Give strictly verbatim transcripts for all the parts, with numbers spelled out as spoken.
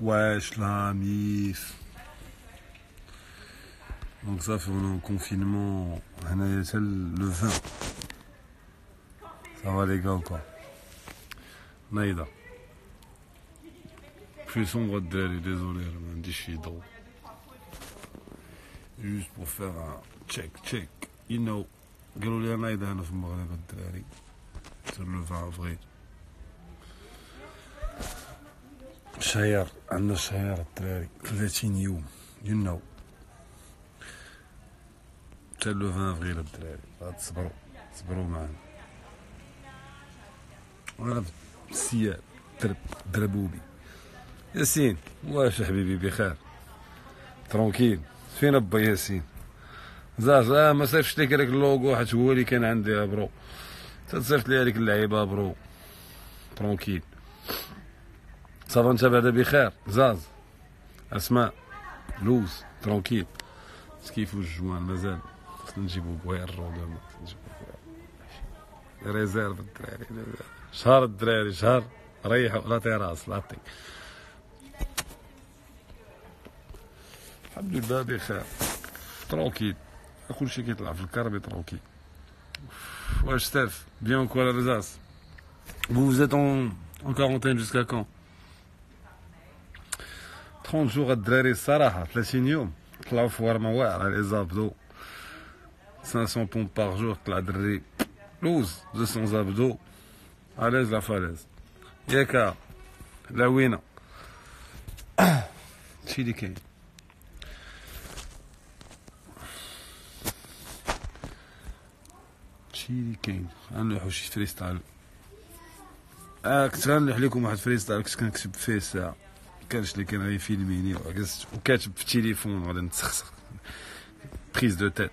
Wesh la mif. Donc ça fait on est en confinement. Le vingt. Ça va les gars quoi. Naïda. Je suis sombre de l'air, désolé, je me dis je suis drôle. Juste pour faire un check, check. You know. Galolia Naïda, je me rappelle de l'air. C'est le vingt avril. شهر عندنا شهر الدراري ثلاثين يوم يو نو حتى لو عشرين أفريل الدراري غادي تصبروا تصبروا معنا وانا في السيال درب دربوبي ياسين واش حبيبي بخير ترونكيل فين با ياسين زاز اه ما صيفطش ليك هذاك اللوغو حيت هو اللي كان عندي ابرو تصيفط لي هذيك اللعيبه ابرو ترونكيل صافا انت بعدا بخير زاز اسماء لوز ترونكيل كيفو الجوان مازال خصنا نجيبو بوير ولا نجيبو ريزيرف الدراري شهر الدراري شهر ريحوا لا تيراس لاطي الحمد لله بخير ترونكيل كلشي كيطلع في الكربي ترونكيل واش ستاف بيان كو ولا زاز vous êtes en en quarantaine jusqu'à quand ثلاثين جوغ الدراري الصراحه ثلاثين يوم طلعوا في ورمه واعره ليزابدو خمسمية بومب باغ جور طلع دري لوز مئتين زابدو على لا فاليز ياك لاوينا شي اللي كاين شي اللي كاين غنلوحو شي فريستايل اه كنت غنلوح لكم واحد فريستايل كنت كنكتب فيه ساعه كانش اللي كان غير فيلميني وكاتب في التليفون غادي نتسخسخ بريز دو تيت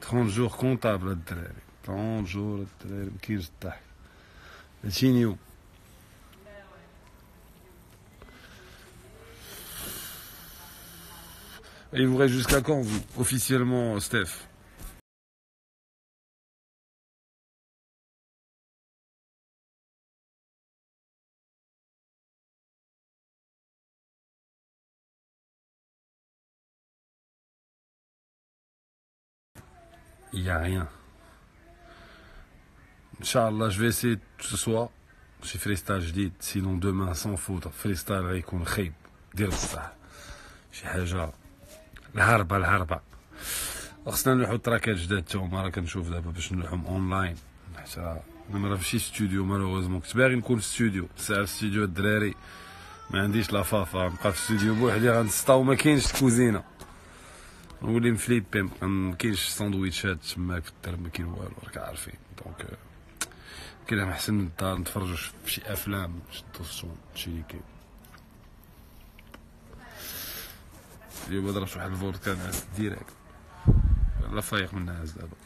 ثلاثين جور كونطابل الدراري ثلاثين جور الدراري ما كاينش الضحك ثلاثين يوم et vous restez jusqu'à quand vous officiellement Steph Il n'y a rien. Inch'Allah, je vais essayer ce soir. J'ai freestyle, je dis. Sinon, demain, sans faute. Freestyle, il qu'on khayb. Dire ça. J'ai haja. L'harba, l'harba. خصنا نلوحو تراكات جداد تا هما راه كنشوف دابا باش نلوحهم اونلاين. حتى انا ما رافشي ستوديو مالوغوزمون كنت باغي نكون في ستوديو. ساعة في ستوديو الدراري ما عنديش لافافا. نبقى في ستوديو بوحدي غنسطا وما كاينش الكوزينه. ولي مفليبي ما كاينش ساندويتشات تماك في الدار ما كاين والو راك عارفين دونك كاين احسن من الدار نتفرجوا في شي افلام نشدو الصوت شي اللي كاين اليوم درت واحد الفوركان ديريكت لا فايق من الناس دابا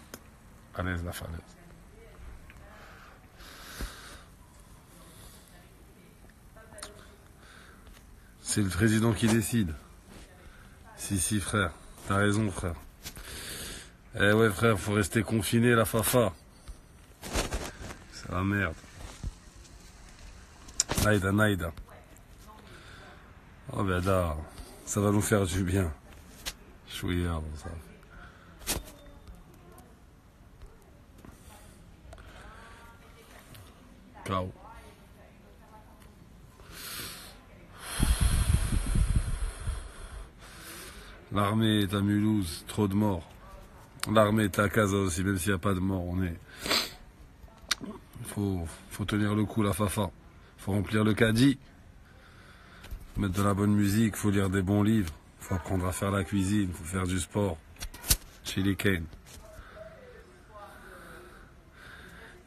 انا لا فايق سي le président qui décide si si frère T'as raison, frère. Eh ouais, frère, faut rester confiné, la fafa. C'est la merde. Naïda, Naïda. Oh, ben là, ça va nous faire du bien. Chouillard, ça. Ciao. L'armée est à Mulhouse, trop de morts. L'armée est à Casa aussi, même s'il n'y a pas de morts, on est. Il faut, faut tenir le coup, la fafa. Il faut remplir le caddie. Faut mettre de la bonne musique, il faut lire des bons livres. Il faut apprendre à faire la cuisine, il faut faire du sport. Chez les Kane.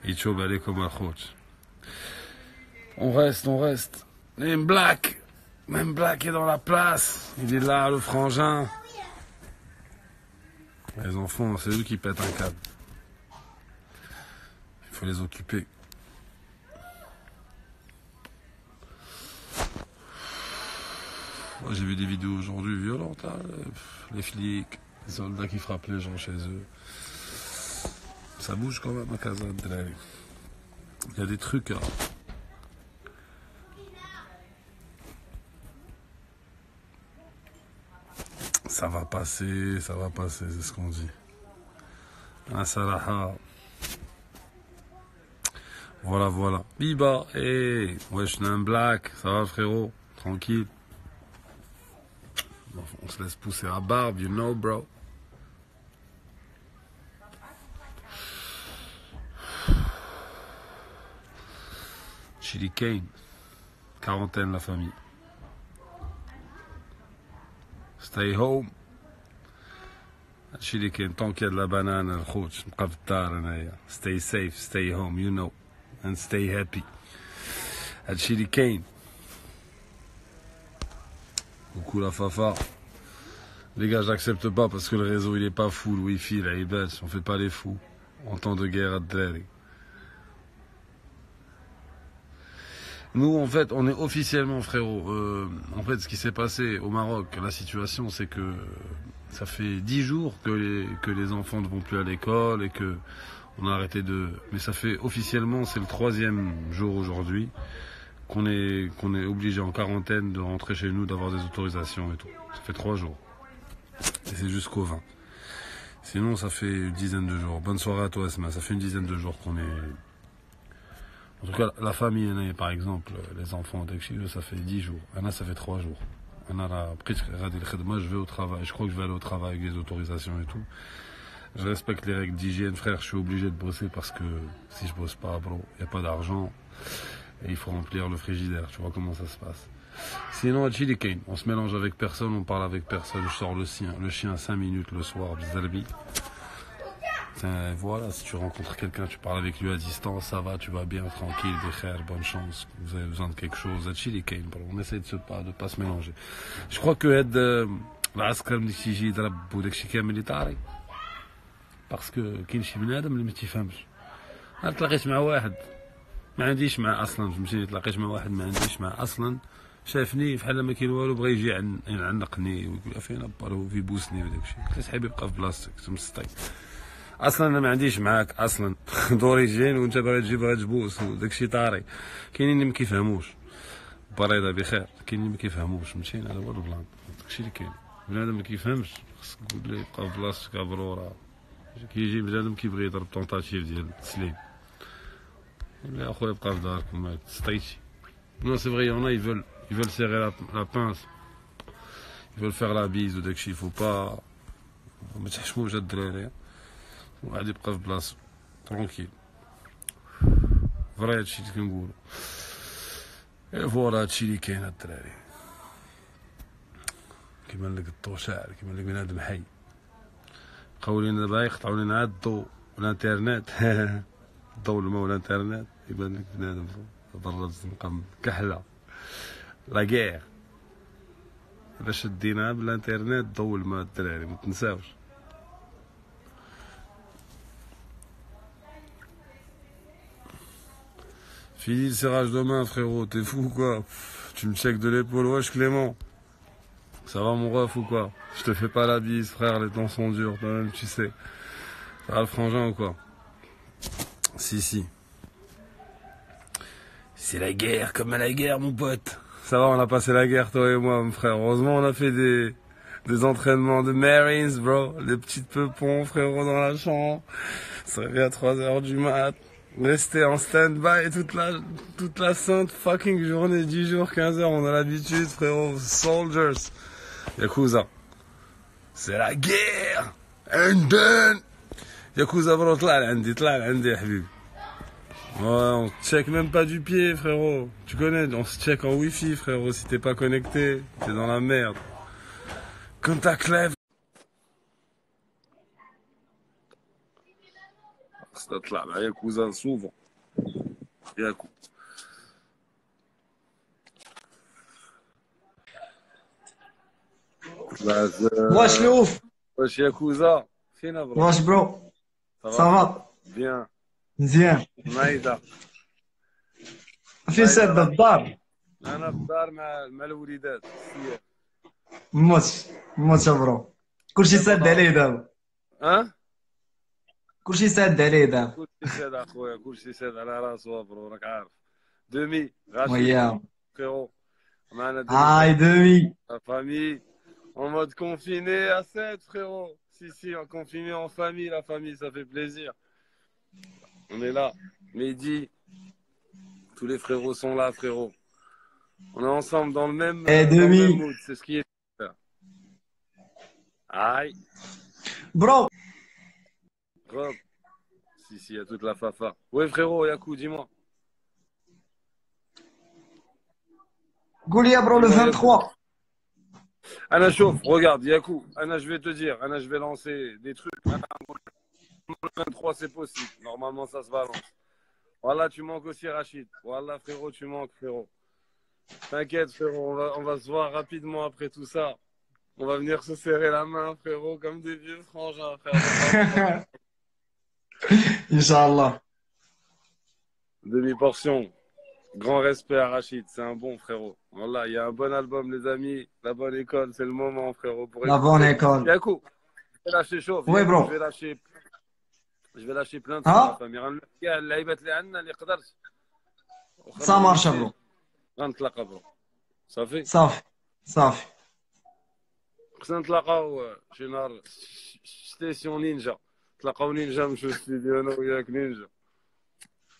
Icho balé comme un coach. On reste, on reste. Les Black! Même Black est dans la place. Il est là, le frangin. Les enfants, c'est eux qui pètent un câble. Il faut les occuper. Moi, j'ai vu des vidéos aujourd'hui violentes. Hein. Les flics, les soldats qui frappent les gens chez eux. Ça bouge quand même à Casa de Drive. Il y a des trucs. Hein. Ça va passer, ça va passer, c'est ce qu'on dit. Asaraha. Voilà, voilà. Biba, hey, wesh, ouais, un black, ça va frérot, tranquille. On se laisse pousser à barbe, you know, bro. Chili Kane, quarantaine la famille. Stay home. Chili Kane, tant qu'il y a de la banane, le coach, stay safe, stay home, you know, and stay happy. Chili Kane. Coucou la fafa. Les gars, j'accepte pas parce que le réseau il est pas fou, le wifi là il baisse, on fait pas les fous. En temps de guerre à Drey. Nous en fait on est officiellement frérot. Euh, en fait ce qui s'est passé au Maroc, la situation c'est que ça fait dix jours que les, que les enfants ne vont plus à l'école et que on a arrêté de. Mais ça fait officiellement c'est le troisième jour aujourd'hui. qu'on est, qu'on est obligé en quarantaine de rentrer chez nous, d'avoir des autorisations et tout. Ça fait trois jours. Et c'est jusqu'au vingt. Sinon, ça fait une dizaine de jours. Bonne soirée à toi, Esma. Ça fait une dizaine de jours qu'on est... En tout cas, la famille, par exemple, les enfants, ça fait dix jours. Anna, ça fait trois jours. Anna, moi, je vais au travail. Je crois que je vais aller au travail avec les autorisations et tout. Je respecte les règles d'hygiène, frère. Je suis obligé de bosser parce que si je bosse pas, bro, il n'y a pas d'argent. Et il faut remplir le frigidaire, tu vois comment ça se passe. Sinon, à Chili Kane, on se mélange avec personne, on parle avec personne. Je sors le chien, le chien à cinq minutes le soir, bizarbi. Voilà, si tu rencontres quelqu'un, tu parles avec lui à distance, ça va, tu vas bien, tranquille, bécher, bonne chance, vous avez besoin de quelque chose. À Chili Kane, on essaie de ne pas, de pas se mélanger. Je crois que aide l'ascar m'dikchiji drab ou d'ekchika militari. Parce que, kinchi benadam le mitifamch. Altlaqit ma wahed. ما عنديش مع اصلا فهمتيني تلاقيت مع واحد ما عنديش مع اصلا شافني فحال ما كاين والو بغا يجي يعنقني ويقول فين بارو في بوسني وداك الشيء قلت صاحبي بقى في بلاصتك تمسطي اصلا انا ما عنديش معاك اصلا دوري جين وانت باغي تجي باغي تبوس وداك الشيء طاري كاينين اللي ما كيفهموش بريده بخير كاينين اللي ما كيفهموش فهمتيني هذا هو البلان داك الشيء اللي كاين بنادم ما كيفهمش خصك تقول ليه بقى في بلاصتك ابرورا كيجي بنادم كيبغي يضرب طونطاتيف ديال التسليم. Non, c'est vrai, il y en a, ils veulent, ils veulent serrer la, la pince. Ils veulent faire la bise, ou dès qu'il faut pas. Mais ça, je m'en de l'air. On va des preuves place. Tranquille. Vrai, Chili Kangourou. Et voilà, Chili Kane, à l'air. Qui m'a dit que Toshar, qui m'a dit que Nadem Hay. Quand on est là, on est là, l'internet. الضوء الماء والانترنت يبان لك بنادم تضرب زنقه كحله لا كاع باش دينا بالانترنت الضوء الماء الدراري ما تنساوش fini le serrage de main frérot t'es fou quoi tu me check de l'épaule wesh Clément ça va mon ref ou quoi je te fais pas la bise frère les temps sont durs toi même tu sais ça va le frangin ou quoi. Si, si. C'est la guerre, comme à la guerre, mon pote. Ça va, on a passé la guerre, toi et moi, mon frère. Heureusement, on a fait des, des entraînements de Marines, bro. Les petites peupons, frérot, dans la chambre. Ça revient à trois heures du mat. Rester en stand-by toute la, toute la sainte fucking journée, dix jours, quinze heures. On a l'habitude, frérot. Soldiers. Yakuza. C'est la guerre. And then... Yakuza bro, t'la l'andi, t'la l'andi, habib. Ouais, on se check même pas du pied, frérot. Tu connais, on se check en wifi, frérot. Si t'es pas connecté, t'es dans la merde. Quand t'as clève. C'est t'la la Yakuza souvent. Yakuza. Wesh, l'ouf. Wesh, Yakuza. Wesh, bro. Ça va, ça va bien زين نايضه في سد الدار انا في الدار مع مع الوليدات موت موت برو كلشي سد عليه دابا ها كلشي ساد عليه دابا. كلشي ساد اخويا، كلشي ساد على راسو برو، راك عارف. دومي غاشي فريرو معنا دومي. هاي دومي فامي en mode confiné à sept frérot. Si si, en confiné en famille, la famille ça fait plaisir. On est là, Mehdi. Tous les frérots sont là, frérot. On est ensemble dans le même, hey, dans le même mood, c'est ce qui est. Aïe. Bro. Bro. Si, si, il y a toute la fafa. Ouais, frérot, Yaku, dis-moi. Goulia, bro, le vingt-trois. Anna, chauffe, regarde, Yaku. Anna, je vais te dire. Anna, je vais lancer des trucs. Anna, le vingt-trois, c'est possible. Normalement, ça se balance. Voilà, tu manques aussi, Rachid. Voilà, frérot, tu manques, frérot. T'inquiète, frérot, on va, on va se voir rapidement après tout ça. On va venir se serrer la main, frérot, comme des vieux frangins, frérot. Inch'Allah. Demi-portion. Grand respect à Rachid, c'est un bon frérot. Voilà, il y a un bon album, les amis. La bonne école, c'est le moment, frérot. Pour la bonne école. Yaku, je vais lâcher chaud. Oui, bro. Je vais lâcher, je vais lâcher plein de trucs. Ça marche, bro. غنتلاقى برو صافي صافي صافي خصنا نتلاقاو شي نهار ستيسيون نينجا، نتلاقاو نينجا نمشيو للستيديو انا وياك نينجا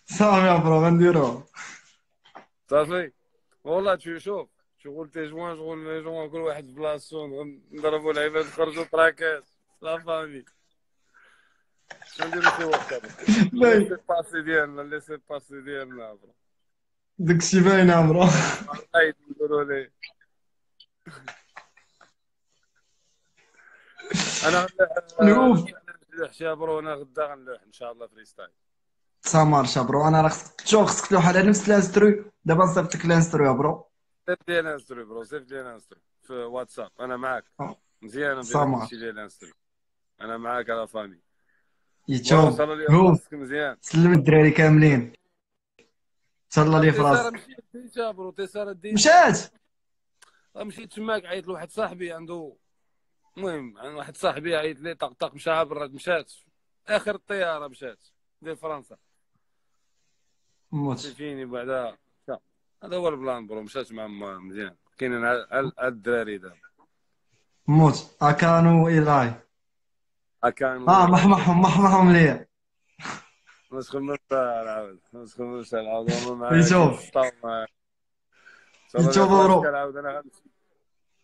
صافي يا برو غنديروها صافي والله تشوف شوف شغل تي جوان شغل لي جوان كل واحد في بلاصتو نضربو لعيبه نخرجو تراكات لا فامي غنديرو شي وقت لي سي باسي ديالنا لي سي باسي ديالنا برو داكشي باين عمرو الله يديروا لي انا نلوح يا برو انا غدا غنلوح ان شاء الله فري ستايل سامر شابرو انا راه خصك تشوف خصك تلوح على نفس الانسترو دابا نصيفط لك الانسترو يا برو صيفط لي الانسترو برو صيفط لي الانسترو في واتساب انا معاك مزيان نبغي نشري لي الانسترو انا معاك على فامي يتشوف راسك مزيان سلم الدراري كاملين تهلا لي في راسك مشيت ديجا برو تيسار ديجا مشات مشيت تماك عيط لواحد صاحبي عنده المهم عند واحد صاحبي عيط لي طقطق مشى عبرد مشات اخر الطياره مشات ديال فرنسا موت فيني بعدا هذا هو البلان برو مشات مع مزيان كاينين هاد الدراري دابا موت اكانو ايلاي اكانو اه محمحهم محمحهم ليا ما تخممش العاود ما تخممش العاود شوف شوف برو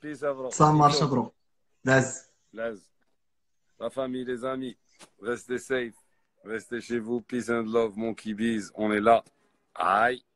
بيس برو سا مارش برو لاز لاز لا فامي لي زامي restez safe restez chez vous peace and love mon kibis on est là aïe